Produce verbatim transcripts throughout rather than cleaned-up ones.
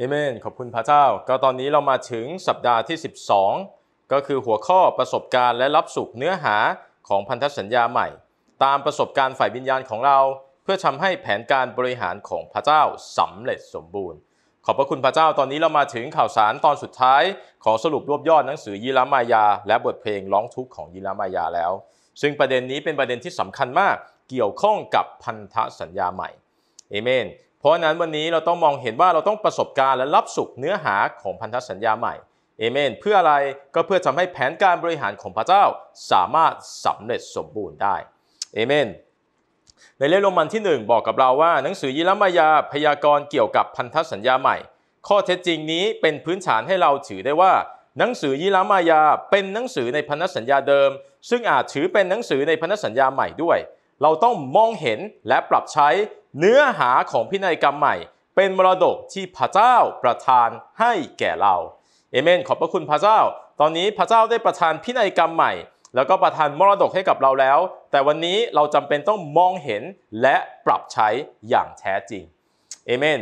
อาเมนขอบคุณพระเจ้าก็ตอนนี้เรามาถึงสัปดาห์ที่สิบสองก็คือหัวข้อประสบการณ์และรับสุขเนื้อหาของพันธสัญญาใหม่ตามประสบการณ์ฝ่ายวิญญาณของเราเพื่อทำให้แผนการบริหารของพระเจ้าสำเร็จสมบูรณ์ขอบพระคุณพระเจ้าตอนนี้เรามาถึงข่าวสารตอนสุดท้ายของสรุปรวบยอดหนังสือยีรามายาและบทเพลงร้องทุกข์ของยีรามายาแล้วซึ่งประเด็นนี้เป็นประเด็นที่สำคัญมากเกี่ยวข้องกับพันธสัญญาใหม่เอเมนเพราะนั้นวันนี้เราต้องมองเห็นว่าเราต้องประสบการณ์และรับสุขเนื้อหาของพันธสัญญาใหม่เอเมนเพื่ออะไรก็เพื่อทำให้แผนการบริหารของพระเจ้าสามารถสำเร็จสมบูรณ์ได้เอเมนในเล่มโรมันที่หนึ่งบอกกับเราว่าหนังสือยีรามายาพยากรณ์เกี่ยวกับพันธสัญญาใหม่ข้อเท็จจริงนี้เป็นพื้นฐานให้เราถือได้ว่าหนังสือยีรามายาเป็นหนังสือในพันธสัญญาเดิมซึ่งอาจถือเป็นหนังสือในพันธสัญญาใหม่ด้วยเราต้องมองเห็นและปรับใช้เนื้อหาของพินัยกรรมใหม่เป็นมรดกที่พระเจ้าประทานให้แก่เราเอเมนขอบพระคุณพระเจ้าตอนนี้พระเจ้าได้ประทานพินัยกรรมใหม่แล้วก็ประทานมรดกให้กับเราแล้วแต่วันนี้เราจำเป็นต้องมองเห็นและปรับใช้อย่างแท้จริงเอเมน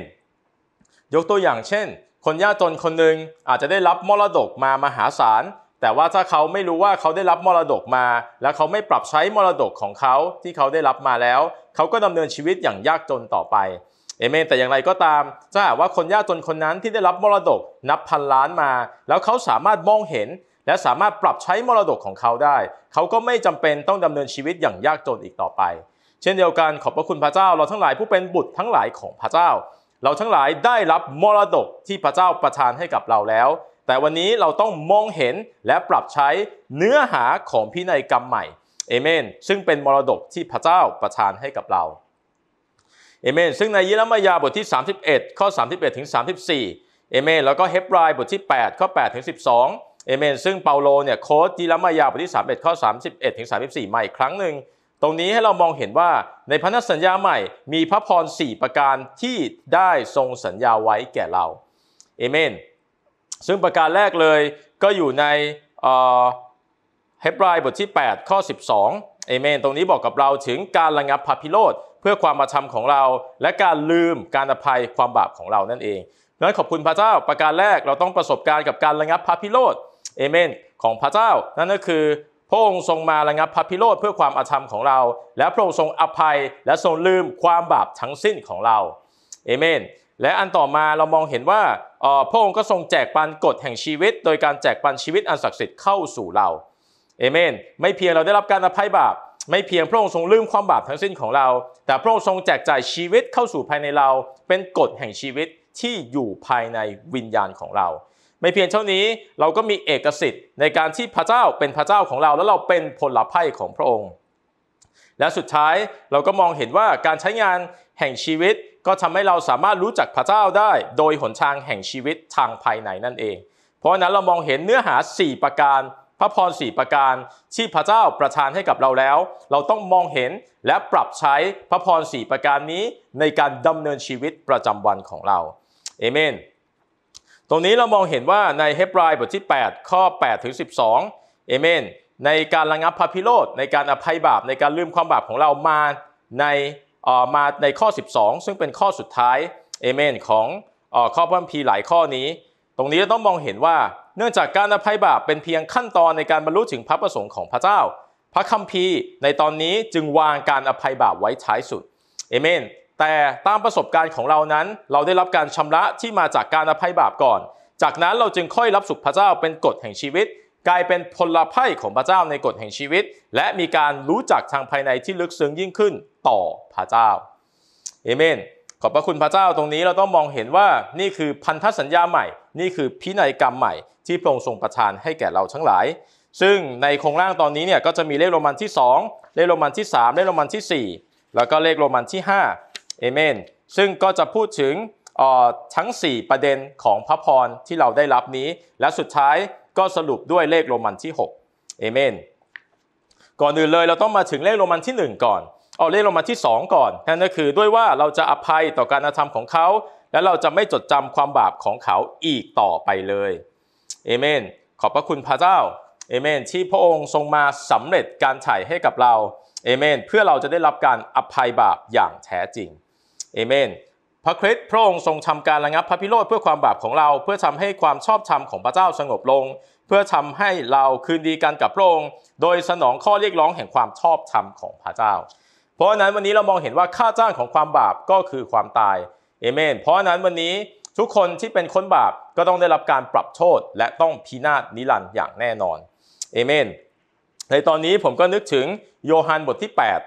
ยกตัวอย่างเช่นคนยากจนคนหนึ่งอาจจะได้รับมรดกมามหาศาลแต่ว่าถ้าเขาไม่รู้ว่าเขาได้รับมรดกมาและเขาไม่ปรับใช้มรดกของเขาที่เขาได้รับมาแล้วเขาก็ดำเนินชีวิตอย่างยากจนต่อไปเอเมนแต่อย่างไรก็ตามถ้าหากว่าคนยากจนคนนั้นที่ได้รับมรดกนับพันล้านมาแล้วเขาสามารถมองเห็นและสามารถปรับใช้มรดกของเขาได้เขาก็ไม่จำเป็นต้องดำเนินชีวิตอย่างยากจนอีกต่อไปเช่นเดียวกันขอบพระคุณพระเจ้าเราทั้งหลายผู้เป็นบุตรทั้งหลายของพระเจ้าเราทั้งหลายได้รับมรดกที่พระเจ้าประทานให้กับเราแล้วแต่วันนี้เราต้องมองเห็นและปรับใช้เนื้อหาของพินัยกรรมใหม่เอเมนซึ่งเป็นมรดกที่พระเจ้าประทานให้กับเราเอเมนซึ่งในยีรามายาบทที่สามสิบเอ็ดข้อสามสิบเอ็ดถึงสามสิบสี่เอเมนแล้วก็เฮบรายบทที่แปดข้อแปดถึงสิบสองเอเมนซึ่งเปาโลเนี่ยโค้ดยีรามายาบทที่สามสิบเอ็ดข้อสามสิบเอ็ดถึงสามสิบสี่มาอีกครั้งหนึ่งตรงนี้ให้เรามองเห็นว่าในพันธสัญญาใหม่มีพระพรสี่ประการที่ได้ทรงสัญญาไว้แก่เราเอเมนซึ่งประการแรกเลยก็อยู่ในเอ่อเฮบรายบทที่แปดข้อสิบสองเอเมนตรงนี้บอกกับเราถึงการระงับพระพิโรธเพื่อความอธรรมของเราและการลืมการอภัยความบาปของเรานั่นเองนั้นขอบคุณพระเจ้าประการแรกเราต้องประสบการณ์กับการระงับพระพิโรธเอเมนของพระเจ้านั่นก็คือพระองค์ทรงมาระงับพระพิโรธเพื่อความอธรรมของเราและพระองค์ทรงอภัยและทรงลืมความบาปทั้งสิ้นของเราเอเมนและอันต่อมาเรามองเห็นว่าพระองค์ก็ทรงแจกปันกฎแห่งชีวิตโดยการแจกปันชีวิตอันศักดิ์สิทธิ์เข้าสู่เราเอเมนไม่เพียงเราได้รับการอภัยบาปไม่เพียงพระองค์ทรงลืมความบาปทั้งสิ้นของเราแต่พระองค์ทรงแจกจ่ายชีวิตเข้าสู่ภายในเราเป็นกฎแห่งชีวิตที่อยู่ภายในวิญญาณของเราไม่เพียงเท่านี้เราก็มีเอกสิทธิ์ในการที่พระเจ้าเป็นพระเจ้าของเราแล้วเราเป็นพลภพของพระองค์และสุดท้ายเราก็มองเห็นว่าการใช้งานแห่งชีวิตก็ทำให้เราสามารถรู้จักพระเจ้าได้โดยหนทางแห่งชีวิตทางภายในนั่นเองเพราะฉะนั้นเรามองเห็นเนื้อหาสี่ประการพระพรสี่ประการที่พระเจ้าประทานให้กับเราแล้วเราต้องมองเห็นและปรับใช้พระพรสี่ประการนี้ในการดำเนินชีวิตประจำวันของเราเอเมนตรงนี้เรามองเห็นว่าในเฮบรายบทที่แปดข้อแปดถึงสิบสองเอเมนในการระงับพระพิโรธในการอภัยบาปในการลืมความบาปของเรามาในเอ่อมาในข้อสิบสองซึ่งเป็นข้อสุดท้ายเอเมนของเอ่อข้อพระคัมภีร์หลายข้อนี้ตรงนี้เราต้องมองเห็นว่าเนื่องจากการอภัยบาปเป็นเพียงขั้นตอนในการบรรลุถึงพระประสงค์ของพระเจ้าพระคัมภีร์ในตอนนี้จึงวางการอภัยบาปไว้ท้ายสุดเอเมนแต่ตามประสบการณ์ของเรานั้นเราได้รับการชำระที่มาจากการอภัยบาปก่อนจากนั้นเราจึงค่อยรับสุขพระเจ้าเป็นกฎแห่งชีวิตกลายเป็นพลภพของพระเจ้าในกฎแห่งชีวิตและมีการรู้จักทางภายในที่ลึกซึ้งยิ่งขึ้นต่อพระเจ้าเอเมนขอบพระคุณพระเจ้าตรงนี้เราต้องมองเห็นว่านี่คือพันธสัญญาใหม่นี่คือพินัยกรรมใหม่ที่พระองค์ทรงประทานให้แก่เราทั้งหลายซึ่งในโครงร่างตอนนี้เนี่ยก็จะมีเลขโรมันที่สองเลขโรมันที่สามเลขโรมันที่สี่แล้วก็เลขโรมันที่ห้าเอเมนซึ่งก็จะพูดถึงทั้งสี่ประเด็นของพระพรที่เราได้รับนี้และสุดท้ายก็สรุปด้วยเลขโรมันที่หกเอเมนก่อนอื่นเลยเราต้องมาถึงเลขโรมันที่หนึ่งก่อนเอาเลขโรมันที่สองก่อนนั่นก็คือด้วยว่าเราจะอภัยต่อการกระทำของเขาและเราจะไม่จดจำความบาปของเขาอีกต่อไปเลยเอเมนขอบพระคุณพระเจ้าเอเมนที่พระองค์ทรงมาสำเร็จการไถ่ให้กับเราเอเมนเพื่อเราจะได้รับการอภัยบาปอย่างแท้จริงเอเมน พระคริสต์พระองค์ทรงทำการระงับพระพิโรธเพื่อความบาปของเราเพื่อทำให้ความชอบธรรมของพระเจ้าสงบลงเพื่อทำให้เราคืนดีกันกับพระองค์โดยสนองข้อเรียกร้องแห่งความชอบธรรมของพระเจ้าเพราะนั้นวันนี้เรามองเห็นว่าค่าจ้างของความบาปก็คือความตายเอเมนเพราะนั้นวันนี้ทุกคนที่เป็นคนบาปก็ต้องได้รับการปรับโทษและต้องพินาศนิรันดร์อย่างแน่นอนเอเมนในตอนนี้ผมก็นึกถึงโยฮันบทที่แปด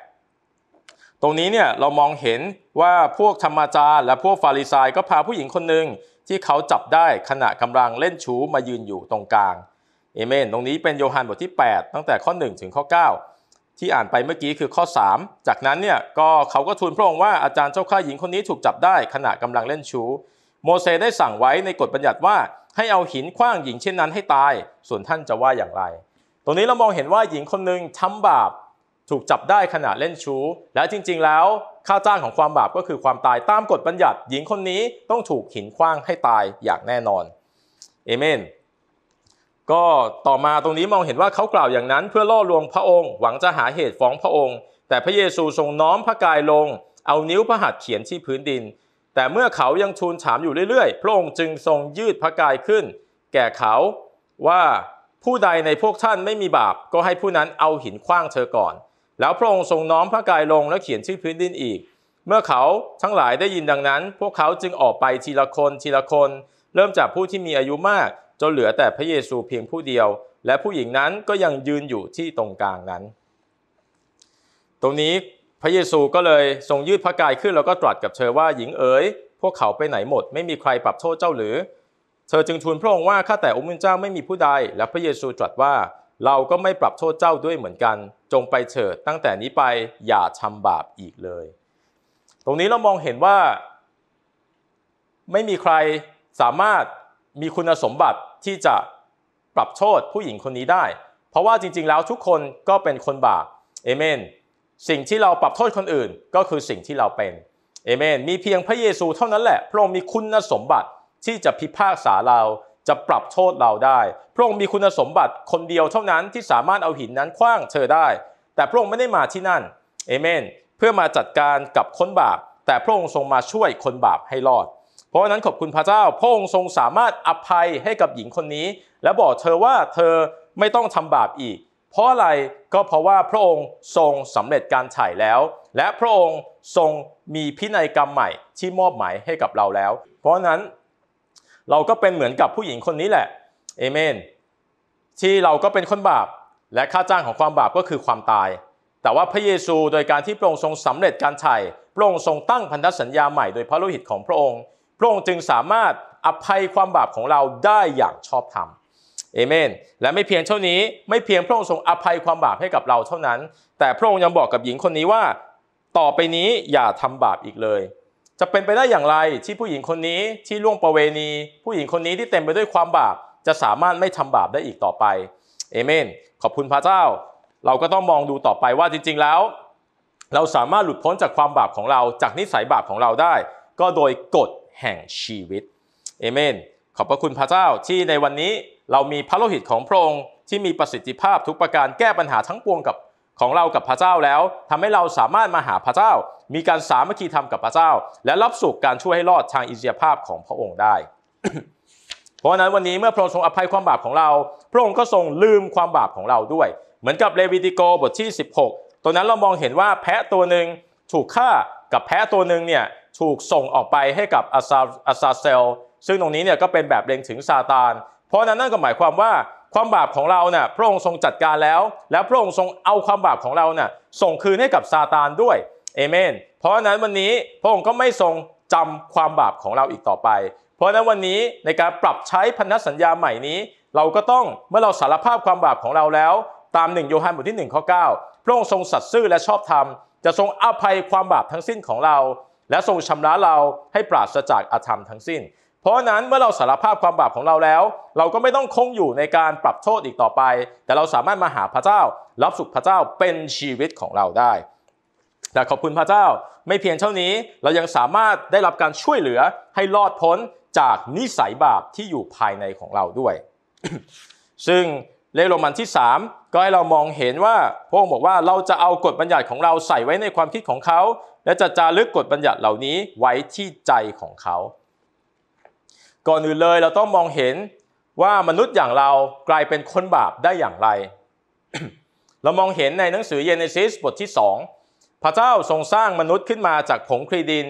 ตรงนี้เนี่ยเรามองเห็นว่าพวกธรรมาจารย์และพวกฟาริไซยก็พาผู้หญิงคนหนึ่งที่เขาจับได้ขณะกำลังเล่นชู้มายืนอยู่ตรงกลางเอเมนตรงนี้เป็นโยฮันบทที่แปดตั้งแต่ข้อหนึ่งถึงข้อเก้าที่อ่านไปเมื่อกี้คือข้อสามจากนั้นเนี่ยก็เขาก็ทูลพระองค์ว่าอาจารย์เจ้าข้าหญิงคนนี้ถูกจับได้ขณะกำลังเล่นชู้โมเสสได้สั่งไว้ในกฎบัญญัติว่าให้เอาหินขว้างหญิงเช่นนั้นให้ตายส่วนท่านจะว่าอย่างไรตรงนี้เรามองเห็นว่าหญิงคนหนึ่งทำบาปถูกจับได้ขณะเล่นชู้และจริงๆแล้วค่าจ้างของความบาปก็คือความตายตามกฎบัญญัติหญิงคนนี้ต้องถูกหินขว้างให้ตายอย่างแน่นอนเอเมนก็ต่อมาตรงนี้มองเห็นว่าเขากล่าวอย่างนั้นเพื่อล่อลวงพระองค์หวังจะหาเหตุฟ้องพระองค์แต่พระเยซูทรงน้อมพระกายลงเอานิ้วพระหัตถ์เขียนที่พื้นดินแต่เมื่อเขายังทูลถามอยู่เรื่อยๆพระองค์จึงทรงยืดพระกายขึ้นแก่เขาว่าผู้ใดในพวกท่านไม่มีบาปก็ให้ผู้นั้นเอาหินขว้างเธอก่อนแล้วพระองค์ทรงน้อมพระกายลงและเขียนชื่อพื้นดินอีกเมื่อเขาทั้งหลายได้ยินดังนั้นพวกเขาจึงออกไปทีละคนทีละคนเริ่มจากผู้ที่มีอายุมากจนเหลือแต่พระเยซูเพียงผู้เดียวและผู้หญิงนั้นก็ยังยืนอยู่ที่ตรงกลางนั้นตรงนี้พระเยซูก็เลยทรงยืดพระกายขึ้นแล้วก็ตรัสกับเธอว่าหญิงเอ๋ยพวกเขาไปไหนหมดไม่มีใครปรับโทษเจ้าหรือเธอจึงทูลพระองค์ว่าข้าแต่องค์พระเจ้าไม่มีผู้ใดและพระเยซูตรัสว่าเราก็ไม่ปรับโทษเจ้าด้วยเหมือนกันจงไปเถิดตั้งแต่นี้ไปอย่าทำบาปอีกเลยตรงนี้เรามองเห็นว่าไม่มีใครสามารถมีคุณสมบัติที่จะปรับโทษผู้หญิงคนนี้ได้เพราะว่าจริงๆแล้วทุกคนก็เป็นคนบาปเอเมนสิ่งที่เราปรับโทษคนอื่นก็คือสิ่งที่เราเป็นเอเมนมีเพียงพระเยซูเท่านั้นแหละพระองค์มีคุณสมบัติที่จะพิพากษาเราจะปรับโทษเราได้พระองค์มีคุณสมบัติคนเดียวเท่านั้นที่สามารถเอาหินนั้นขว้างเธอได้แต่พระองค์ไม่ได้มาที่นั่นเอเมนเพื่อมาจัดการกับคนบาปแต่พระองค์ทรงมาช่วยคนบาปให้รอดเพราะฉะนั้นขอบคุณพระเจ้าพระองค์ทรงสามารถอภัยให้กับหญิงคนนี้และบอกเธอว่าเธอไม่ต้องทำบาปอีกเพราะอะไรก็เพราะว่าพระองค์ทรงสำเร็จการไถ่แล้วและพระองค์ทรงมีพินัยกรรมใหม่ที่มอบหมายให้กับเราแล้วเพราะฉะนั้นเราก็เป็นเหมือนกับผู้หญิงคนนี้แหละเอเมนที่เราก็เป็นคนบาปและค่าจ้างของความบาปก็คือความตายแต่ว่าพระเยซูโดยการที่พระองค์ทรงสำเร็จการไถ่พระองค์ทรงตั้งพันธสัญญาใหม่โดยพระโลหิตของพระองค์พระองค์จึงสามารถอภัยความบาปของเราได้อย่างชอบธรรมเอเมนและไม่เพียงเท่านี้ไม่เพียงพระองค์ทรงอภัยความบาปให้กับเราเท่านั้นแต่พระองค์ยังบอกกับหญิงคนนี้ว่าต่อไปนี้อย่าทำบาปอีกเลยจะเป็นไปได้อย่างไรที่ผู้หญิงคนนี้ที่ล่วงประเวณีผู้หญิงคนนี้ที่เต็มไปด้วยความบาปจะสามารถไม่ทำบาปได้อีกต่อไปเอเมนขอบคุณพระเจ้าเราก็ต้องมองดูต่อไปว่าจริงๆแล้วเราสามารถหลุดพ้นจากความบาปของเราจากนิสัยบาปของเราได้ก็โดยกฎแห่งชีวิตเอเมนขอบพระคุณพระเจ้าที่ในวันนี้เรามีพระโลหิตของพระองค์ที่มีประสิทธิภาพทุกประการแก้ปัญหาทั้งปวงกับของเรากับพระเจ้าแล้วทำให้เราสามารถมาหาพระเจ้ามีการสามัคคีธรรมกับพระเจ้าและรับสุขการช่วยให้รอดทางอิสรภาพของพระองค์ได้ เพราะนั้นวันนี้เมื่อพระองค์ทรงอภัยความบาปของเราพระองค์ก็ทรงลืมความบาปของเราด้วยเหมือนกับเลวีติโกบทที่สิบหกตอนนั้นเรามองเห็นว่าแพะตัวหนึ่งถูกฆ่ากับแพะตัวหนึ่งเนี่ยถูกส่งออกไปให้กับอาซาอาซาเซลซึ่งตรงนี้เนี่ยก็เป็นแบบเล็งถึงซาตานเพราะนั้นนั่นก็หมายความว่าความบาปของเราเนี่ยพระองค์ทรงจัดการแล้วและพระองค์ทรงเอาความบาปของเราเนี่ยส่งคืนให้กับซาตานด้วยเอเมนเพราะฉะนั้นวันนี้พระองค์ก็ไม่ทรงจำความบาปของเราอีกต่อไปเพราะฉะนั้นวันนี้ในการปรับใช้พันธสัญญาใหม่นี้เราก็ต้องเมื่อเราสารภาพความบาปของเราแล้วตามหนึ่งโยฮันบทที่หนึ่งข้อเก้าพระองค์ทรงสัตย์ซื่อและชอบธรรมจะทรงอภัยความบาปทั้งสิ้นของเราและทรงชำระเราให้ปราศจากอาธรรมทั้งสิ้นเพราะนั้นเมื่อเราสารภาพความบาปของเราแล้วเราก็ไม่ต้องคงอยู่ในการปรับโทษอีกต่อไปแต่เราสามารถมาหาพระเจ้ารับสุขพระเจ้าเป็นชีวิตของเราได้แต่ขอบคุณพระเจ้าไม่เพียงเท่านี้เรายังสามารถได้รับการช่วยเหลือให้รอดพ้นจากนิสัยบาปที่อยู่ภายในของเราด้วย ซึ่ง เลขโรมันที่สามก็ให้เรามองเห็นว่าพระองค์บอกว่าเราจะเอากฎบัญญัติของเราใส่ไว้ในความคิดของเขาและจะจารึกกฎบัญญัติเหล่านี้ไว้ที่ใจของเขาก่อนอื่นเลยเราต้องมองเห็นว่ามนุษย์อย่างเรากลายเป็นคนบาปได้อย่างไร เรามองเห็นในหนังสือเยเนซิสบทที่สองพระเจ้าทรงสร้างมนุษย์ขึ้นมาจากผงคลีดิน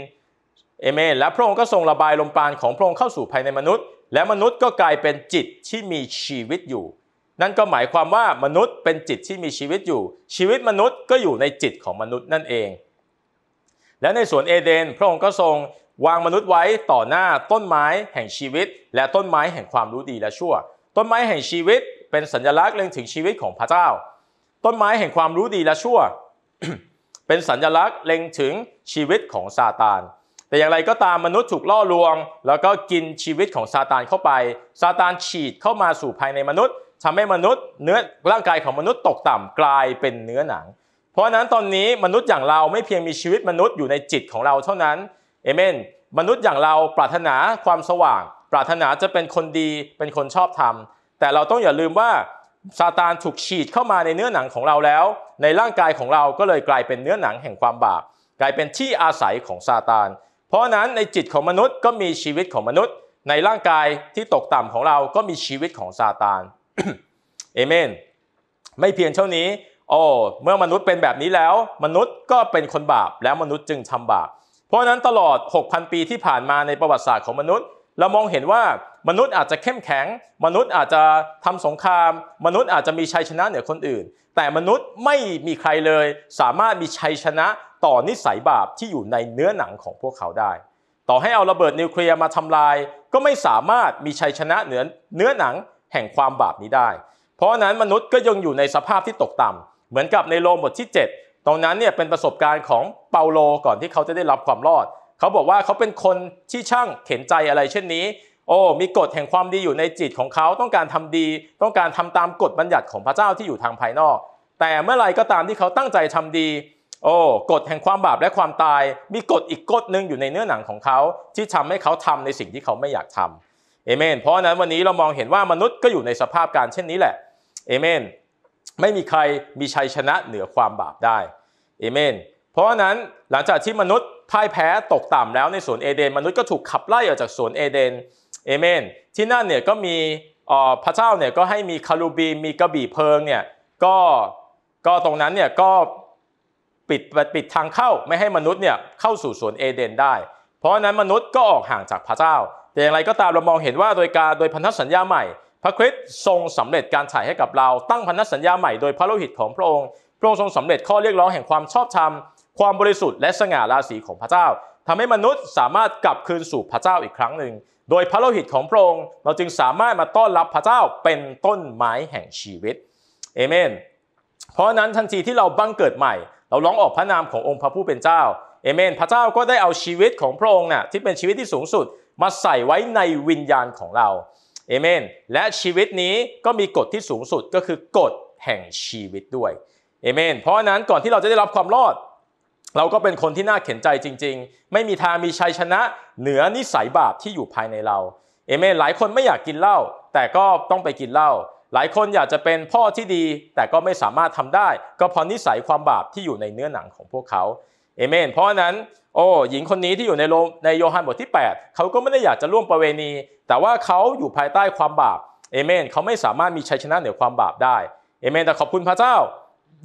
เอเมนและพระองค์ก็ทรงระบายลมปราณของพระองค์เข้าสู่ภายในมนุษย์และมนุษย์ก็กลายเป็นจิตที่มีชีวิตอยู่นั่นก็หมายความว่ามนุษย์เป็นจิตที่มีชีวิตอยู่ชีวิตมนุษย์ก็อยู่ในจิตของมนุษย์นั่นเองและในสวนเอเดนพระองค์ก็ทรงวางมนุษย์ไว้ต่อหน้าต้นไม้แห่งชีวิตและต้นไม้แห่งความรู้ดีและชั่วต้นไม้แห่งชีวิตเป็นสัญลักษณ์เล็งถึงชีวิตของพระเจ้าต้นไม้แห่งความรู้ดีและชั่ว เป็นสัญลักษณ์เล็งถึงชีวิตของซาตานแต่อย่างไรก็ตามมนุษย์ถูกล่อลวงแล้วก็กินชีวิตของซาตานเข้าไปซาตานฉีดเข้ามาสู่ภายในมนุษย์ทำให้มนุษย์เนื้อร่างกายของมนุษย์ตกต่ำกลายเป็นเนื้อหนังเพราะนั้นตอนนี้มนุษย์อย่างเราไม่เพียงมีชีวิตมนุษย์อยู่ในจิตของเราเท่านั้นเอเมนมนุษย์อย่างเราปรารถนาความสว่างปรารถนาจะเป็นคนดีเป็นคนชอบธรรมแต่เราต้องอย่าลืมว่าซาตานถูกฉีดเข้ามาในเนื้อหนังของเราแล้วในร่างกายของเราก็เลยกลายเป็นเนื้อหนังแห่งความบาปกลายเป็นที่อาศัยของซาตานเพราะนั้นในจิตของมนุษย์ก็มีชีวิตของมนุษย์ในร่างกายที่ตกต่ำของเราก็มีชีวิตของซาตานเอเมนไม่เพียงเท่านี้โอ้เมื่อมนุษย์เป็นแบบนี้แล้วมนุษย์ก็เป็นคนบาปแล้วมนุษย์จึงทำบาปเพราะนั้นตลอด หกพัน ปีที่ผ่านมาในประวัติศาสตร์ของมนุษย์เรามองเห็นว่ามนุษย์อาจจะเข้มแข็งมนุษย์อาจจะทำสงครามมนุษย์อาจจะมีชัยชนะเหนือคนอื่นแต่มนุษย์ไม่มีใครเลยสามารถมีชัยชนะต่อนิสัยบาปที่อยู่ในเนื้อหนังของพวกเขาได้ต่อให้เอาระเบิดนิวเคลียร์มาทำลายก็ไม่สามารถมีชัยชนะเหนือเนื้อหนังแห่งความบาปนี้ได้เพราะนั้นมนุษย์ก็ยังอยู่ในสภาพที่ตกต่ำเหมือนกับในโรมบทที่เจ็ดตรงนั้นเนี่ยเป็นประสบการณ์ของเปาโลก่อนที่เขาจะได้รับความรอดเขาบอกว่าเขาเป็นคนที่ช่างเข็นใจอะไรเช่นนี้โอ้มีกฎแห่งความดีอยู่ในจิตของเขาต้องการทำดีต้องการทำตามกฎบัญญัติของพระเจ้าที่อยู่ทางภายนอกแต่เมื่อไรก็ตามที่เขาตั้งใจทำดีโอ้กฎแห่งความบาปและความตายมีกฎอีกกฎหนึ่งอยู่ในเนื้อหนังของเขาที่ทำให้เขาทำในสิ่งที่เขาไม่อยากทำเอเมนเพราะนั้นวันนี้เรามองเห็นว่ามนุษย์ก็อยู่ในสภาพการเช่นนี้แหละเอเมนไม่มีใครมีชัยชนะเหนือความบาปได้เอเมนเพราะนั้นหลังจากที่มนุษย์พ่ายแพ้ตกต่ำแล้วในสวนเอเดนมนุษย์ก็ถูกขับไล่ออกจากสวนเอเดนเอเมนที่นั่นเนี่ยก็มีพระเจ้าเนี่ยก็ให้มีคารูบีมมีกระบี่เพลิงเนี่ยก็ก็ตรงนั้นเนี่ยก็ปิดปิดทางเข้าไม่ให้มนุษย์เนี่ยเข้าสู่สวนเอเดนได้เพราะนั้นมนุษย์ก็ออกห่างจากพระเจ้าแต่อย่างไรก็ตามเรามองเห็นว่าโดยการโดยพันธสัญญาใหม่พระคริสต์ทรงสำเร็จการไถ่ให้กับเราตั้งพันธสัญญาใหม่โดยพระโลหิตของพระองค์พระองค์ทรงสำเร็จข้อเรียกร้องแห่งความชอบธรรมความบริสุทธิ์และสง่าราศีของพระเจ้าทำให้มนุษย์สามารถกลับคืนสู่พระเจ้าอีกครั้งหนึ่งโดยพระโลหิตของพระองค์เราจึงสามารถมาต้อนรับพระเจ้าเป็นต้นไม้แห่งชีวิตเอเมนเพราะนั้นทันทีที่เราบังเกิดใหม่เราร้องออกพระนามขององค์พระผู้เป็นเจ้าเอเมนพระเจ้าก็ได้เอาชีวิตของพระองค์น่ะที่เป็นชีวิตที่สูงสุดมาใส่ไว้ในวิญญาณของเราเอเมนและชีวิตนี้ก็มีกฎที่สูงสุดก็คือกฎแห่งชีวิตด้วยเอเมนเพราะนั้นก่อนที่เราจะได้รับความรอดเราก็เป็นคนที่น่าเข็นใจจริงๆไม่มีทางมีชัยชนะเหนือนิสัยบาปที่อยู่ภายในเราเอเมนหลายคนไม่อยากกินเหล้าแต่ก็ต้องไปกินเหล้าหลายคนอยากจะเป็นพ่อที่ดีแต่ก็ไม่สามารถทำได้ก็เพราะนิสัยความบาปที่อยู่ในเนื้อหนังของพวกเขาเอเมนเพราะนั้นโอ้หญิงคนนี้ที่อยู่ในโลในโยฮันบทที่แปดเขาก็ไม่ได้อยากจะร่วมประเวณีแต่ว่าเขาอยู่ภายใต้ความบาปเอเมนเขาไม่สามารถมีชัยชนะเหนือความบาปได้เอเมนแต่ขอบคุณพระเจ้า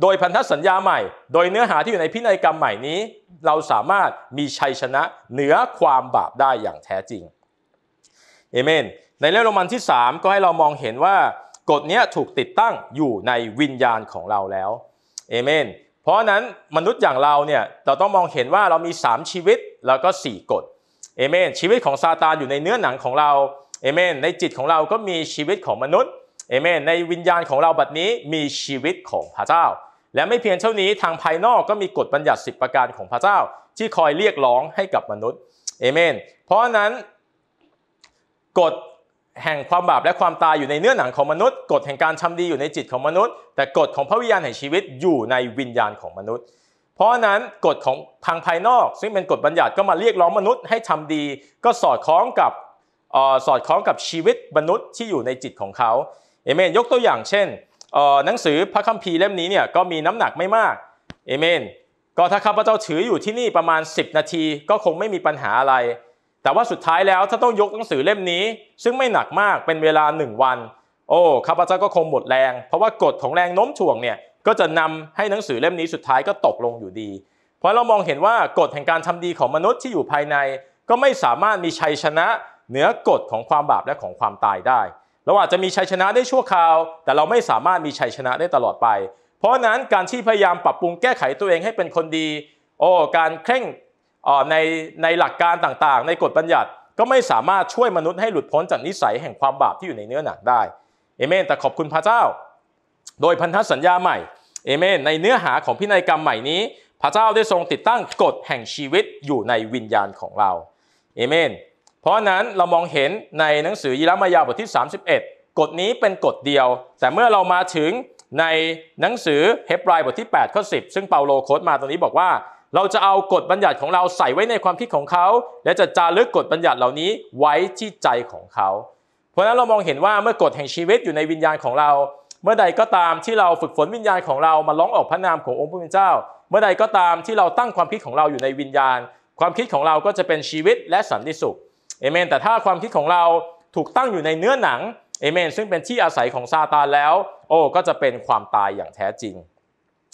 โดยพันธสัญญาใหม่โดยเนื้อหาที่อยู่ในพินัยกรรมใหม่นี้เราสามารถมีชัยชนะเหนือความบาปได้อย่างแท้จริงเอเมนในเล่มโรมันที่สามก็ให้เรามองเห็นว่ากฎนี้ถูกติดตั้งอยู่ในวิญญาณของเราแล้วเอเมนเพราะนั้นมนุษย์อย่างเราเนี่ยเราต้องมองเห็นว่าเรามีสามชีวิตแล้วก็สี่กฎเอเมนชีวิตของซาตานอยู่ในเนื้อหนังของเราเอเมนในจิตของเราก็มีชีวิตของมนุษย์เอเมนในวิญญาณของเราบัดนี้มีชีวิตของพระเจ้าและไม่เพียงเท่านี้ทางภายนอกก็มีกฎบัญญัติสิบประการของพระเจ้าที่คอยเรียกร้องให้กับมนุษย์เอเมนเพราะนั้นกฎแห่งความบาปและความตายอยู่ในเนื้อหนังของมนุษย์กฎแห่งการทำดีอยู่ในจิตของมนุษย์แต่กฎของพระวิญญาณแห่งชีวิตอยู่ในวิญญาณของมนุษย์เพราะนั้นกฎของทางภายนอกซึ่งเป็นกฎบัญญัติก็มาเรียกร้องมนุษย์ให้ทำดีก็สอดคล้องกับสอดคล้องกับชีวิตมนุษย์ที่อยู่ในจิตของเขาเอเมนยกตัวอย่างเช่น หนังสือพระคัมภีร์เล่มนี้เนี่ยก็มีน้ำหนักไม่มากเอเมนก็ถ้าข้าพเจ้าถืออยู่ที่นี่ประมาณสิบนาทีก็คงไม่มีปัญหาอะไรแต่ว่าสุดท้ายแล้วถ้าต้องยกหนังสือเล่มนี้ซึ่งไม่หนักมากเป็นเวลาหนึ่งวันโอ้ข้าพเจ้าก็คงหมดแรงเพราะว่ากฎของแรงโน้มถ่วงเนี่ยก็จะนำให้หนังสือเล่มนี้สุดท้ายก็ตกลงอยู่ดีเพราะเรามองเห็นว่ากฎแห่งการทำดีของมนุษย์ที่อยู่ภายในก็ไม่สามารถมีชัยชนะเหนือกฎของความบาปและของความตายได้เราอาจจะมีชัยชนะได้ชั่วคราวแต่เราไม่สามารถมีชัยชนะได้ตลอดไปเพราะนั้นการที่พยายามปรับปรุงแก้ไขตัวเองให้เป็นคนดีโอ้การเคร่งในในหลักการต่างๆในกฎบัญญัติก็ไม่สามารถช่วยมนุษย์ให้หลุดพ้นจากนิสัยแห่งความบาปที่อยู่ในเนื้อหนังได้เอเมนแต่ขอบคุณพระเจ้าโดยพันธสัญญาใหม่เอเมนในเนื้อหาของพินัยกรรมใหม่นี้พระเจ้าได้ทรงติดตั้งกฎแห่งชีวิตอยู่ในวิญญาณของเราเอเมนเพราะนั้นเรามองเห็นในหนังสือยิรามยาบทที่สามสิบเอ็ดกฎนี้เป็นกฎเดียวแต่เมื่อเรามาถึงในหนังสือเฮบรายบทที่แปดข้อสิบซึ่งเปาโลโค้ดมาตรงนี้บอกว่าเราจะเอากฎบัญญัติของเราใส่ไว้ในความคิดของเขาและจะจารึกกฎบัญญัติเหล่านี้ไว้ที่ใจของเขาเพราะนั้นเรามองเห็นว่าเมื่อกฎแห่งชีวิตอยู่ในวิญญาณของเราเมื่อใดก็ตามที่เราฝึกฝนวิญญาณของเรามาร้องออกพระนามขององค์พระผู้เป็นเจ้าเมื่อใดก็ตามที่เราตั้งความคิดของเราอยู่ในวิญญาณความคิดของเราก็จะเป็นชีวิตและสันติสุขเอเมนแต่ถ้าความคิดของเราถูกตั้งอยู่ในเนื้อหนังเอเมนซึ่งเป็นที่อาศัยของซาตานแล้วโอ้ก็จะเป็นความตายอย่างแท้จริง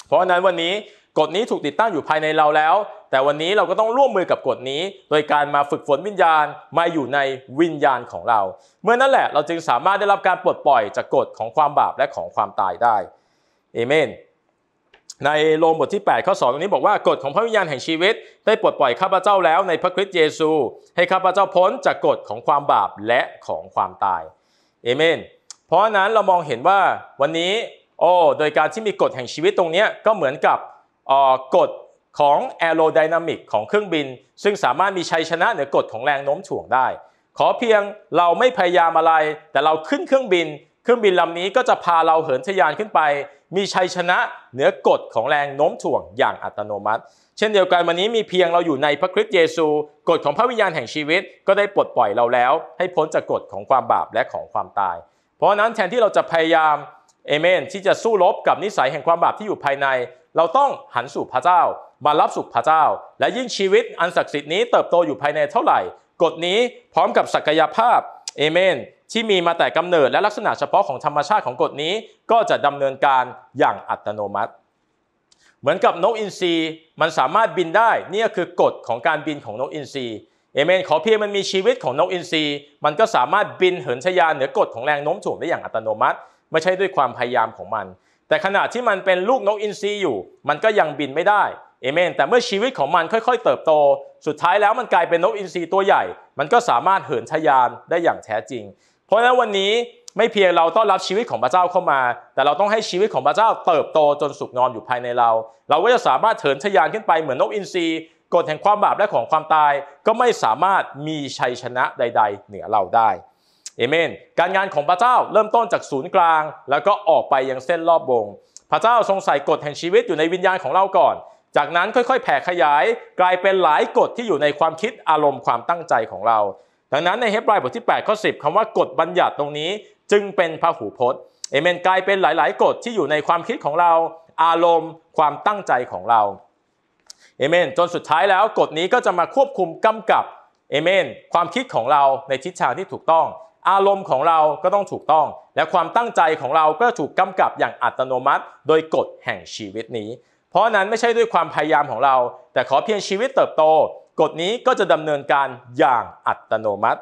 เพราะฉะนั้นวันนี้กฎนี้ถูกติดตั้งอยู่ภายในเราแล้วแต่วันนี้เราก็ต้องร่วมมือกับกฎนี้โดยการมาฝึกฝนวิญญาณมาอยู่ในวิญญาณของเราเมื่อนั้นแหละเราจึงสามารถได้รับการปลดปล่อยจากกฎของความบาปและของความตายได้เอเมนในโรมบทที่แปดข้อสองตรงนี้บอกว่ากฎของพระวิญญาณแห่งชีวิตได้ปลดปล่อยข้าพเจ้าแล้วในพระคริสต์เยซูให้ข้าพเจ้าพ้นจากกฎของความบาปและของความตายเอเมนเพราะฉะนั้นเรามองเห็นว่าวันนี้โอ้โดยการที่มีกฎแห่งชีวิตตรงนี้ก็เหมือนกับกฎของแอโรไดนามิกของเครื่องบินซึ่งสามารถมีชัยชนะเหนือกฎของแรงโน้มถ่วงได้ขอเพียงเราไม่พยายามอะไรแต่เราขึ้นเครื่องบินเครื่องบินลำนี้ก็จะพาเราเหินทะยานขึ้นไปมีชัยชนะเหนือกฎของแรงโน้มถ่วงอย่างอัตโนมัติเช่นเดียวกันวันนี้มีเพียงเราอยู่ในพระคริสต์เยซูกฎของพระวิญญาณแห่งชีวิตก็ได้ปลดปล่อยเราแล้วให้พ้นจากกฎของความบาปและของความตายเพราะนั้นแทนที่เราจะพยายามเอเมนที่จะสู้รบกับนิสัยแห่งความบาปที่อยู่ภายในเราต้องหันสู่พระเจ้ามารับสุขพระเจ้าและยิ่งชีวิตอันศักดิ์สิทธิ์นี้เติบโตอยู่ภายในเท่าไหร่กฎนี้พร้อมกับศักยภาพเอเมนที่มีมาแต่กำเนิดและลักษณะเฉพาะของธรรมชาติของกฎนี้ก็จะดำเนินการอย่างอัตโนมัติเหมือนกับนกอินทรีมันสามารถบินได้นี่คือกฎของการบินของนกอินทรีเอเมนขอเพียงมันมีชีวิตของนกอินทรีมันก็สามารถบินเหินทะยานเหนือกฎของแรงโน้มถ่วงได้อย่างอัตโนมัติไม่ใช่ด้วยความพยายามของมันแต่ขณะที่มันเป็นลูกนกอินทรีอยู่มันก็ยังบินไม่ได้เอเมนแต่เมื่อชีวิตของมันค่อยๆเติบโตสุดท้ายแล้วมันกลายเป็นนกอินทรีตัวใหญ่มันก็สามารถเหินทะยานได้อย่างแท้จริงเพราะฉะนั้นวันนี้ไม่เพียงเราต้อนรับชีวิตของพระเจ้าเข้ามาแต่เราต้องให้ชีวิตของพระเจ้าเติบโตจนสุขนอนอยู่ภายในเราเราก็จะสามารถเถินทะยานขึ้นไปเหมือนนกอินทรีกฎแห่งความบาปและของความตายก็ไม่สามารถมีชัยชนะใดๆเหนือเราได้เอเมนการงานของพระเจ้าเริ่มต้นจากศูนย์กลางแล้วก็ออกไปยังเส้นรอบวงพระเจ้าทรงใส่กฎแห่งชีวิตอยู่ในวิญญาณของเราก่อนจากนั้นค่อยๆแผ่ขยายกลายเป็นหลายกฎที่อยู่ในความคิดอารมณ์ความตั้งใจของเราดังนั้นในเฮบรายบทที่แปดข้อสิบคำว่ากฎบัญญัติตรงนี้จึงเป็นพหูพจน์เอเมนกลายเป็นหลายๆกฎที่อยู่ในความคิดของเราอารมณ์ความตั้งใจของเราเอเมนจนสุดท้ายแล้วกฎนี้ก็จะมาควบคุมกำกับเอเมนความคิดของเราในทิศทางที่ถูกต้องอารมณ์ของเราก็ต้องถูกต้องและความตั้งใจของเราก็ถูกกำกับอย่างอัตโนมัติโดยกฎแห่งชีวิตนี้เพราะนั้นไม่ใช่ด้วยความพยายามของเราแต่ขอเพียงชีวิตเติบโตกฎนี้ก็จะดำเนินการอย่างอัตโนมัติ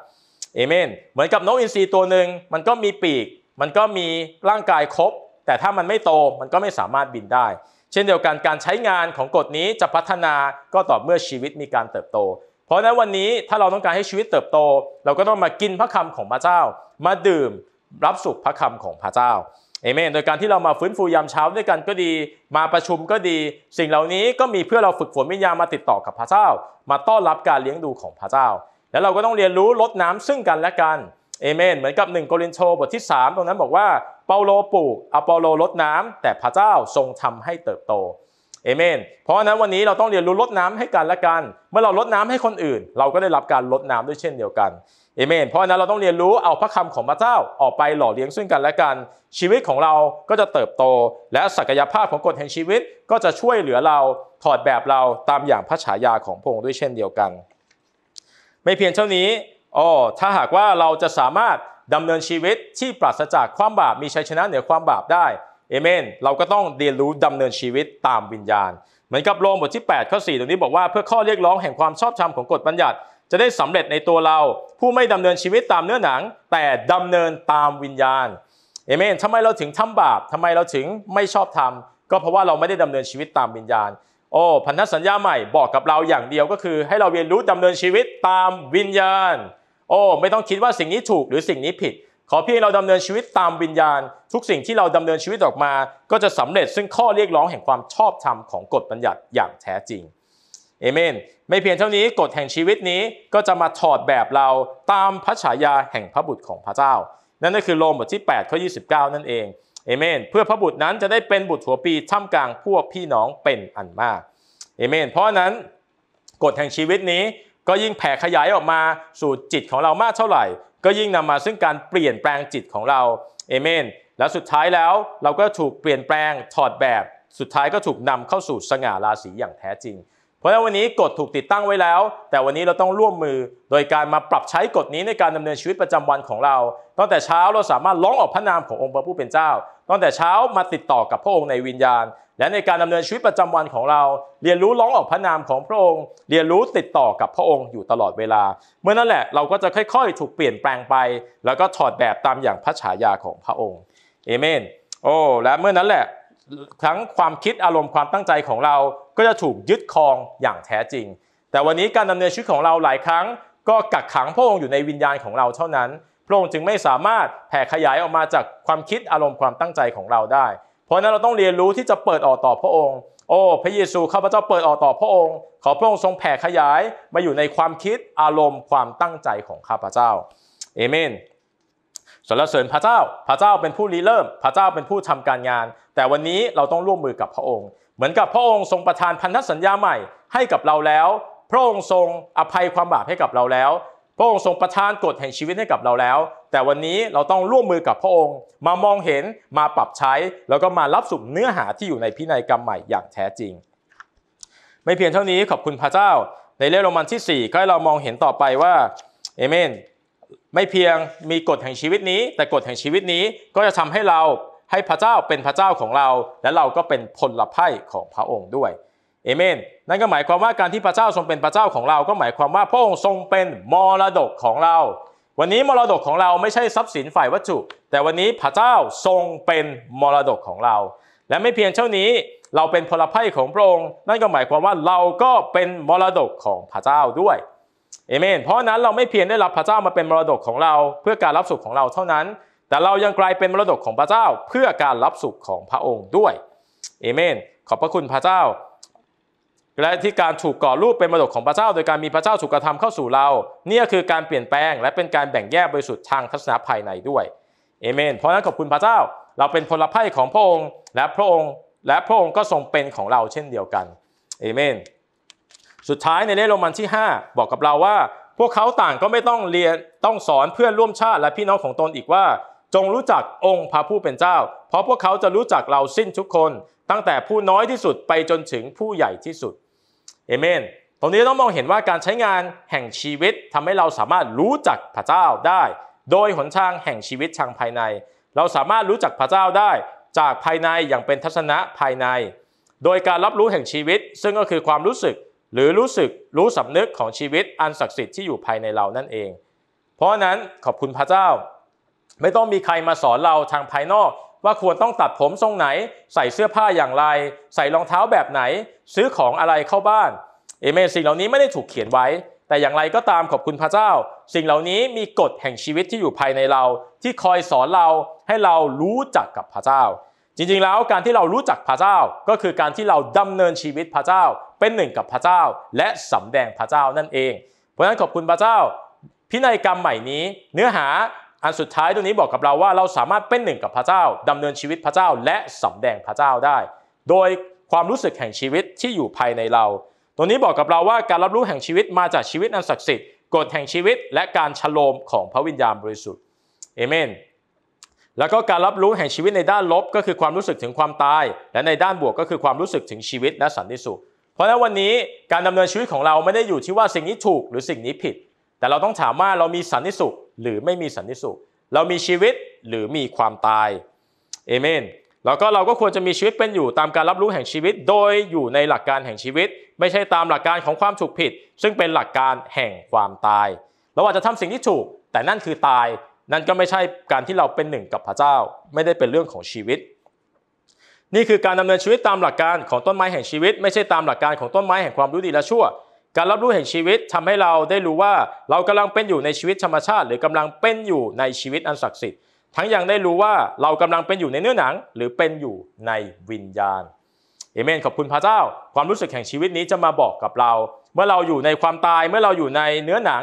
เอเมนเหมือนกับนกอินทรีตัวหนึ่งมันก็มีปีกมันก็มีร่างกายครบแต่ถ้ามันไม่โตมันก็ไม่สามารถบินได้เช่นเดียวกันการใช้งานของกฎนี้จะพัฒนาก็ต่อเมื่อชีวิตมีการเติบโตเพราะฉะนั้นวันนี้ถ้าเราต้องการให้ชีวิตเติบโตเราก็ต้องมากินพระคำของพระเจ้ามาดื่มรับสุขพระคำของพระเจ้าเอเมนโดยการที่เรามาฟื้นฟูยามเช้าด้วยกันก็ดีมาประชุมก็ดีสิ่งเหล่านี้ก็มีเพื่อเราฝึกฝนวิญญาณมาติดต่อกับพระเจ้ามาต้อนรับการเลี้ยงดูของพระเจ้าแล้วเราก็ต้องเรียนรู้ลดน้ำซึ่งกันและกันเอเมนเหมือนกับหนึ่งโครินธ์บทที่สามตรงนั้นบอกว่าเปาโลปลูกอโปโลรดน้ำแต่พระเจ้าทรงทำให้เติบโต เอเมนเพราะฉะนั้นวันนี้เราต้องเรียนรู้รดน้ำให้กันและกันเมื่อเรารดน้ำให้คนอื่นเราก็ได้รับการรดน้ำด้วยเช่นเดียวกันเอเมนเพราะฉะนั้นเราต้องเรียนรู้เอาพระคำของพระเจ้าออกไปหล่อเลี้ยงซึ่งกันและกันชีวิตของเราก็จะเติบโตและศักยภาพของกฎแห่งชีวิตก็จะช่วยเหลือเราถอดแบบเราตามอย่างพระฉายาของพระองค์ด้วยเช่นเดียวกันไม่เพียงเท่านี้อ๋อถ้าหากว่าเราจะสามารถดำเนินชีวิตที่ปราศจากความบาปมีชัยชนะเหนือความบาปได้เอเมนเราก็ต้องเรียนรู้ดำเนินชีวิตตามวิญญาณเหมือนกับโรมบทที่แปดข้อสี่ตรงนี้บอกว่าเพื่อข้อเรียกร้องแห่งความชอบธรรมของกฎบัญญัติจะได้สำเร็จในตัวเราผู้ไม่ดำเนินชีวิตตามเนื้อหนังแต่ดำเนินตามวิญญาณเอเมนทำไมเราถึงทำบาปทำไมเราถึงไม่ชอบธรรมก็เพราะว่าเราไม่ได้ดำเนินชีวิตตามวิญญาณโอ้พันธสัญญาใหม่บอกกับเราอย่างเดียวก็คือให้เราเรียนรู้ดำเนินชีวิตตามวิญญาณโอ้ไม่ต้องคิดว่าสิ่งนี้ถูกหรือสิ่งนี้ผิดขอเพียงเราดำเนินชีวิตตามวิญญาณทุกสิ่งที่เราดำเนินชีวิตออกมาก็จะสำเร็จซึ่งข้อเรียกร้องแห่งความชอบธรรมของกฎบัญญัติอย่างแท้จริงเอเมนไม่เพียงเท่านี้กฎแห่งชีวิตนี้ก็จะมาถอดแบบเราตามพระฉายาแห่งพระบุตรของพระเจ้านั่นก็คือโรมบทที่แปดข้อยี่สิบเก้านั่นเองเอเมนเพื่อพระบุตรนั้นจะได้เป็นบุตรหัวปีท่ามกลางพวกพี่น้องเป็นอันมากเอเมนเพราะนั้นกฎแห่งชีวิตนี้ก็ยิ่งแผ่ขยายออกมาสู่จิตของเรามากเท่าไหร่ก็ยิ่งนำมาซึ่งการเปลี่ยนแปลงจิตของเราเอเมนและสุดท้ายแล้วเราก็ถูกเปลี่ยนแปลงถอดแบบสุดท้ายก็ถูกนำเข้าสู่สง่าราศีอย่างแท้จริงเพราะฉะนั้นวันนี้กฎถูกติดตั้งไว้แล้วแต่วันนี้เราต้องร่วมมือโดยการมาปรับใช้กฎนี้ในการดำเนินชีวิตประจำวันของเราตั้งแต่เช้าเราสามารถร้องออกพระนามขององค์พระผู้เป็นเจ้าตั้งแต่เช้ามาติดต่อกับพระองค์ในวิญญาณและในการดำเนินชีวิตประจำวันของเราเรียนรู้ร้องออกพระนามของพระองค์เรียนรู้ติดต่อกับพระองค์อยู่ตลอดเวลาเมื่อนั่นแหละเราก็จะค่อยๆถูกเปลี่ยนแปลงไปแล้วก็ถอดแบบตามอย่างพระฉายาของพระองค์เอเมนโอ้และเมื่อนั้นแหละทั้งความคิดอารมณ์ความตั้งใจของเราก็จะถูกยึดครองอย่างแท้จริงแต่วันนี้การดำเนินชีวิตของเราหลายครั้งก็กักขังพระองค์อยู่ในวิญญาณของเราเท่านั้นพระองค์จึงไม่สามารถแผ่ขยายออกมาจากความคิดอารมณ์ความตั้งใจของเราได้เพราะนั้นเราต้องเรียนรู้ที่จะเปิดออกต่อพระองค์โอ้พระเยซูข้าพเจ้าเปิดออกต่อพระองค์ขอพระองค์ทรงแผ่ขยายมาอยู่ในความคิดอารมณ์ความตั้งใจของข้าพเจ้าเอเมนสรรเสริญพระเจ้าพระเจ้าเป็นผู้ริเริ่มพระเจ้าเป็นผู้ทำการงานแต่วันนี้เราต้องร่วมมือกับพระองค์เหมือนกับพระองค์ทรงประทานพันธสัญญาใหม่ให้กับเราแล้วพระองค์ทรงอภัยความบาปให้กับเราแล้วพระองค์ทรงประทานกฎแห่งชีวิตให้กับเราแล้วแต่วันนี้เราต้องร่วมมือกับพระองค์มามองเห็นมาปรับใช้แล้วก็มารับสู่เนื้อหาที่อยู่ในพินัยกรรมใหม่อย่างแท้จริงไม่เพียงเท่านี้ขอบคุณพระเจ้าในเล่มโรมันที่สี่ก็ให้เรามองเห็นต่อไปว่าเอเมนไม่เพียงมีกฎแห่งชีวิตนี้แต่กฎแห่งชีวิตนี้ก็จะทำให้เราให้พระเจ้าเป็นพระเจ้าของเราและเราก็เป็นพลไพ่ของพระองค์ด้วยเอเมนนั่นก็หมายความว่าการที่พระเจ้าทรงเป็นพระเจ้าของเราก็หมายความว่าพระองค์ทรงเป็นมรดกของเราวันนี้มรดกของเราไม่ใช่ทรัพย์สินฝ่ายวัตถุแต่วันนี้พระเจ้าทรงเป็นมรดกของเราและไม่เพียงเท่านี้เราเป็นพลไพ่ของพระองค์นั่นก็หมายความว่าเราก็เป็นมรดกของพระเจ้าด้วยเอเมนเพราะนั้นเราไม่เพียงได้รับพระเจ้ามาเป็นมรดกของเราเพื่อการรับสุขของเราเท่านั้นแต่เรายังกลายเป็นมรดกของพระเจ้าเพื่อการรับสุขของพระองค์ด้วยเอเมนขอบพระคุณพระเจ้าและที่การถูกก่อรูปเป็นมรดกของพระเจ้าโดยการมีพระเจ้าถูกกระทำเข้าสู่เราเนี่ยคือการเปลี่ยนแปลงและเป็นการแบ่งแยกบริสุทธิ์ทางทัศนะภายในด้วยเอเมนเพราะนั้นขอบคุณพระเจ้าเราเป็นพลไพ่ของพระองค์และพระองค์และพระองค์ก็ทรงเป็นของเราเช่นเดียวกันเอเมนสุดท้ายในเล่มโรมันที่ห้าบอกกับเราว่าพวกเขาต่างก็ไม่ต้องเรียนต้องสอนเพื่อนร่วมชาติและพี่น้องของตนอีกว่าจงรู้จักองค์พระผู้เป็นเจ้าเพราะพวกเขาจะรู้จักเราสิ้นทุกคนตั้งแต่ผู้น้อยที่สุดไปจนถึงผู้ใหญ่ที่สุดเอเมนตรงนี้ต้องมองเห็นว่าการใช้งานแห่งชีวิตทำให้เราสามารถรู้จักพระเจ้าได้โดยหนทางแห่งชีวิตทางภายในเราสามารถรู้จักพระเจ้าได้จากภายในอย่างเป็นทัศนะภายในโดยการรับรู้แห่งชีวิตซึ่งก็คือความรู้สึกหรือรู้สึกรู้สำนึกของชีวิตอันศักดิ์สิทธิ์ที่อยู่ภายในเรานั่นเองเพราะนั้นขอบคุณพระเจ้าไม่ต้องมีใครมาสอนเราทางภายนอกว่าควรต้องตัดผมทรงไหนใส่เสื้อผ้าอย่างไรใส่รองเท้าแบบไหนซื้อของอะไรเข้าบ้านเอเมนสิ่งเหล่านี้ไม่ได้ถูกเขียนไว้แต่อย่างไรก็ตามขอบคุณพระเจ้าสิ่งเหล่านี้มีกฎแห่งชีวิตที่อยู่ภายในเราที่คอยสอนเราให้เรารู้จักกับพระเจ้าจริงๆแล้วการที่เรารู้จักพระเจ้าก็คือการที่เราดำเนินชีวิตพระเจ้าเป็นหนึ่งกับพระเจ้าและสำแดงพระเจ้านั่นเองเพราะฉะนั้นขอบคุณพระเจ้าพินัยกรรมใหม่นี้เนื้อหาอันสุดท้ายตรงนี้บอกกับเราว่าเราสามารถเป็นหนึ่งกับพระเจ้าดำเนินชีวิตพระเจ้าและสำแดงพระเจ้าได้โดย ความรู้สึกแห่งชีวิตที่อยู่ภายในเราตรงนี้บอกกับเราว่าการรับรู้แห่งชีวิตมาจากชีวิตอันศักดิ์สิทธิ์กฎแห่งชีวิตและการฉโลมของพระวิญญาณบริสุทธิ์เอเมนแล้วก็การรับรู้แห่งชีวิตในด้านลบก็คือความรู้สึกถึงความตายและในด้านบวกก็คือความรู้สึกถึงชีวิตและสันติสุขเพราะฉะนั้นวันนี้การดำเนินชีวิตของเราไม่ได้อยู่ที่ว่าสิ่งนี้ถูกหรือสิ่งนี้ผิดแต่เราต้องถามว่าเรามีสันติสุขหรือไม่มีสันติสุขเรามีชีวิตหรือมีความตายเอเมนแล้วก็เราก็ควรจะมีชีวิตเป็นอยู่ตามการรับรู้แห่งชีวิตโดยอยู่ในหลักการแห่งชีวิตไม่ใช่ตามหลักการของความถูกผิดซึ่งเป็นหลักการแห่งความตายเราอาจจะทำสิ่งที่ถูกแต่นั่นคือตายนั่นก็ไม่ใช่การที่เราเป็นหนึ่งกับพระเจ้าไม่ได้เป็นเรื่องของชีวิตนี่คือการดำเนินชีวิตตามหลักการของต้นไม้แห่งชีวิตไม่ใช่ตามหลักการของต้นไม้แห่งความรู้ดีและชั่วการรับรู้แห่งชีวิตทำให้เราได้รู้ว่าเรากำลังเป็นอยู่ในชีวิตธรรมชาติหรือกำลังเป็นอยู่ในชีวิตอันศักดิ์สิทธิ์ทั้งยังได้รู้ว่าเรากำลังเป็นอยู่ในเนื้อหนังหรือเป็นอยู่ในวิญญาณเอเมนขอบคุณพระเจ้าความรู้สึกแห่งชีวิตนี้จะมาบอกกับเราเมื่อเราอยู่ในความตายเมื่อเราอยู่ในเนื้อหนัง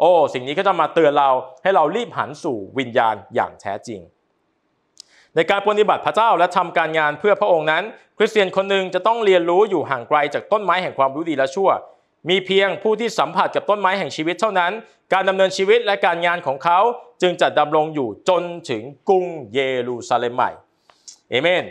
โอ้สิ่งนี้ก็จะมาเตือนเราให้เรารีบหันสู่วิญญาณอย่างแท้จริงในการปฏิบัติพระเจ้าและทำการงานเพื่อพระองค์นั้นคริสเตียนคนหนึ่งจะต้องเรียนรู้อยู่ห่างไกลจากต้นไม้แห่งความรู้ดีและชั่วมีเพียงผู้ที่สัมผัสกับต้นไม้แห่งชีวิตเท่านั้นการดำเนินชีวิตและการงานของเขาจึงจะดำรงอยู่จนถึงกรุงเยรูซาเล็มใหม่เอเมน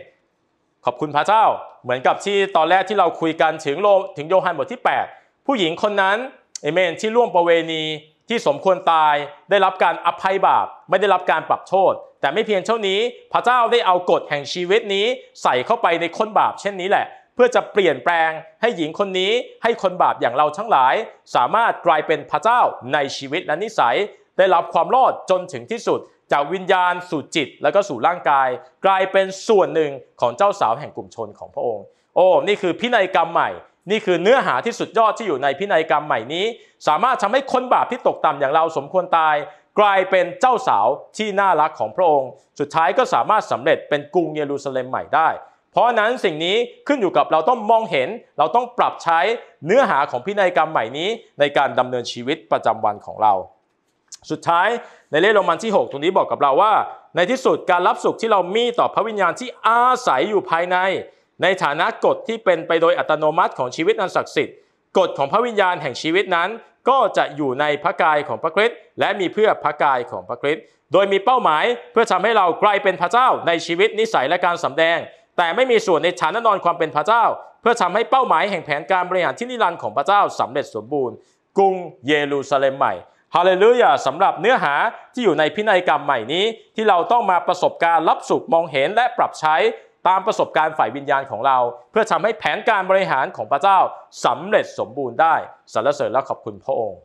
ขอบคุณพระเจ้าเหมือนกับที่ตอนแรกที่เราคุยกันถึงโลถึงโยฮันบทที่แปดผู้หญิงคนนั้นเอเมนที่ร่วมประเวณีที่สมควรตายได้รับการอภัยบาปไม่ได้รับการปรับโทษแต่ไม่เพียงเท่านี้พระเจ้าได้เอากฎแห่งชีวิตนี้ใส่เข้าไปในคนบาปเช่นนี้แหละเพื่อจะเปลี่ยนแปลงให้หญิงคนนี้ให้คนบาปอย่างเราทั้งหลายสามารถกลายเป็นพระเจ้าในชีวิตและนิสัยได้รับความรอดจนถึงที่สุดจากวิญญาณสู่จิตแล้วก็สู่ร่างกายกลายเป็นส่วนหนึ่งของเจ้าสาวแห่งกลุ่มชนของพระองค์โอ้นี่คือพินัยกรรมใหม่นี่คือเนื้อหาที่สุดยอดที่อยู่ในพินัยกรรมใหม่นี้สามารถทำให้คนบาปที่ตกต่ำอย่างเราสมควรตายกลายเป็นเจ้าสาวที่น่ารักของพระองค์สุดท้ายก็สามารถสำเร็จเป็นกรุงเยรูซาเล็มใหม่ได้เพราะนั้นสิ่งนี้ขึ้นอยู่กับเราต้องมองเห็นเราต้องปรับใช้เนื้อหาของพินัยกรรมใหม่นี้ในการดำเนินชีวิตประจำวันของเราสุดท้ายในเล่มโรมันที่หกตรงนี้บอกกับเราว่าในที่สุดการรับสุขที่เรามีต่อพระวิญญาณที่อาศัยอยู่ภายในในฐานะกฎที่เป็นไปโดยอัตโนมัติของชีวิตอันศักดิ์สิทธิ์กฎของพระวิญญาณแห่งชีวิตนั้นก็จะอยู่ในพระกายของพระคริสต์และมีเพื่อพระกายของพระคริสต์โดยมีเป้าหมายเพื่อทำให้เรากลายเป็นพระเจ้าในชีวิตนิสัยและการสำแดงแต่ไม่มีส่วนในฐานะนอนความเป็นพระเจ้าเพื่อทำให้เป้าหมายแห่งแผนการบริหารที่นิรันดร์ของพระเจ้าสำเร็จสมบูรณ์กรุงเยรูซาเล็มใหม่ฮาเลลูยาสำหรับเนื้อหาที่อยู่ในพินัยกรรมใหม่นี้ที่เราต้องมาประสบการณ์รับสุขมองเห็นและปรับใช้ตามประสบการณ์ฝ่ายวิญญาณของเราเพื่อทำให้แผนการบริหารของพระเจ้าสำเร็จสมบูรณ์ได้สรรเสริญและขอบคุณพระองค์